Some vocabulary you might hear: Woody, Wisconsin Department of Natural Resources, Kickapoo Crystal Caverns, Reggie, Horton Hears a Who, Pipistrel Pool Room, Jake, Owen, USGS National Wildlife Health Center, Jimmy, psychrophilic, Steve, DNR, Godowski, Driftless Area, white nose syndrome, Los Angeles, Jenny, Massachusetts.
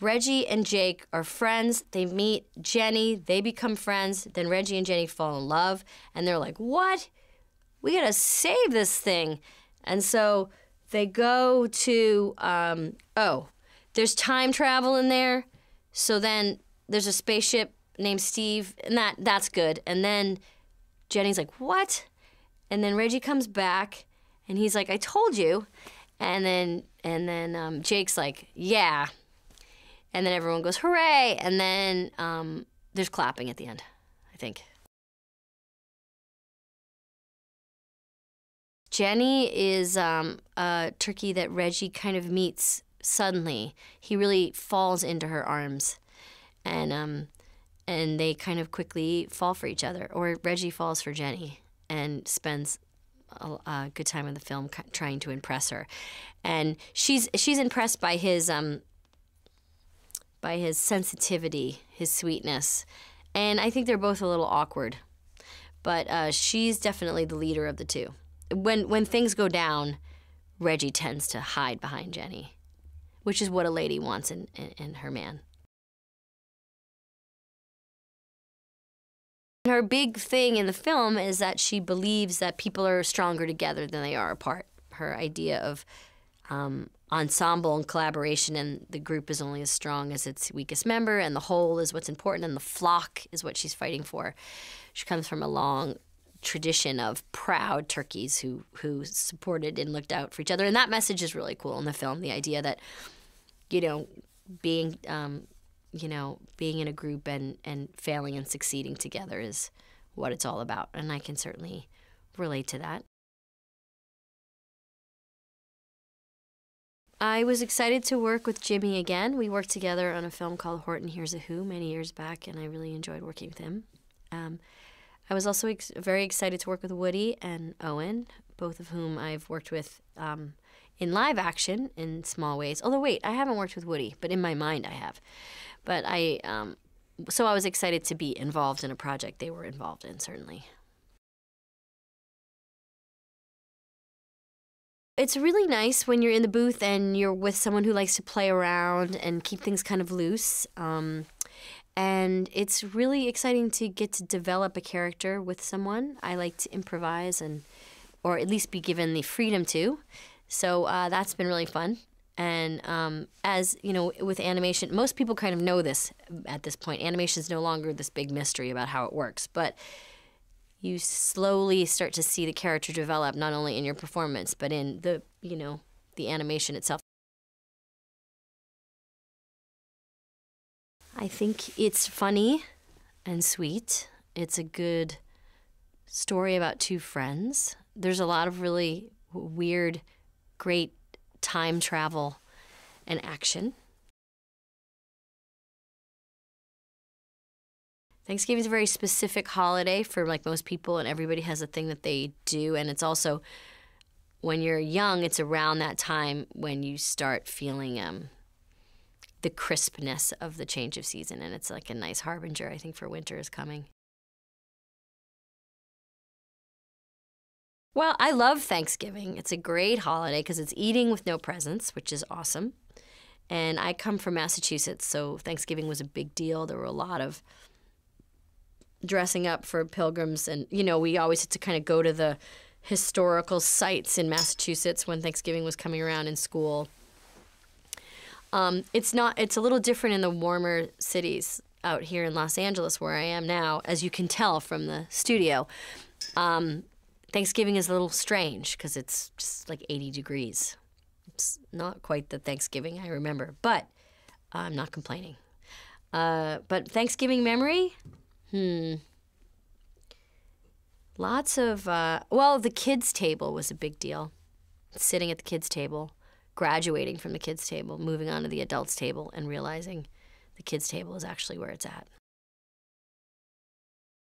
Reggie and Jake are friends. They meet Jenny. They become friends. Then Reggie and Jenny fall in love. And they're like, what? We gotta save this thing. And so they go to, oh, there's time travel in there. So then there's a spaceship named Steve. And that's good. And then Jenny's like, what? And then Reggie comes back. And he's like, I told you. And then Jake's like, yeah. And then everyone goes, hooray. And then there's clapping at the end, I think. Jenny is a turkey that Reggie kind of meets suddenly. He really falls into her arms. And they kind of quickly fall for each other. Or Reggie falls for Jenny and spends a good time in the film trying to impress her. And she's impressed by his sensitivity, his sweetness. And I think they're both a little awkward. But she's definitely the leader of the two. When things go down, Reggie tends to hide behind Jenny, which is what a lady wants in her man. Her big thing in the film is that she believes that people are stronger together than they are apart. Her idea of ensemble and collaboration, and the group is only as strong as its weakest member, and the whole is what's important, and the flock is what she's fighting for. She comes from a long tradition of proud turkeys who supported and looked out for each other, and that message is really cool in the film, the idea that, you know, being in a group and failing and succeeding together is what it's all about, and I can certainly relate to that. I was excited to work with Jimmy again. We worked together on a film called Horton Hears a Who many years back, and I really enjoyed working with him. I was also very excited to work with Woody and Owen, both of whom I've worked with in live action in small ways. Although, wait, I haven't worked with Woody, but in my mind I have. But so I was excited to be involved in a project they were involved in, certainly. It's really nice when you're in the booth and you're with someone who likes to play around and keep things kind of loose. And it's really exciting to get to develop a character with someone. I like to improvise or at least be given the freedom to. So that's been really fun. And as you know, with animation, most people kind of know this at this point. Animation is no longer this big mystery about how it works, but you slowly start to see the character develop, not only in your performance, but in the, you know, the animation itself. I think it's funny and sweet. It's a good story about two friends. There's a lot of really weird, great time travel and action. Thanksgiving is a very specific holiday for like most people, and everybody has a thing that they do, and it's also, when you're young, it's around that time when you start feeling the crispness of the change of season, and it's like a nice harbinger, I think, for winter is coming. Well, I love Thanksgiving. It's a great holiday because it's eating with no presents, which is awesome. And I come from Massachusetts, so Thanksgiving was a big deal. There were a lot of dressing up for pilgrims, and you know, we always had to kind of go to the historical sites in Massachusetts when Thanksgiving was coming around in school. It's a little different in the warmer cities out here in Los Angeles, where I am now, as you can tell from the studio. Thanksgiving is a little strange because it's just like 80 degrees. It's not quite the Thanksgiving I remember, but I'm not complaining. But Thanksgiving memory? Lots of, well, the kids' table was a big deal. Sitting at the kids' table, graduating from the kids' table, moving on to the adults' table, and realizing the kids' table is actually where it's at.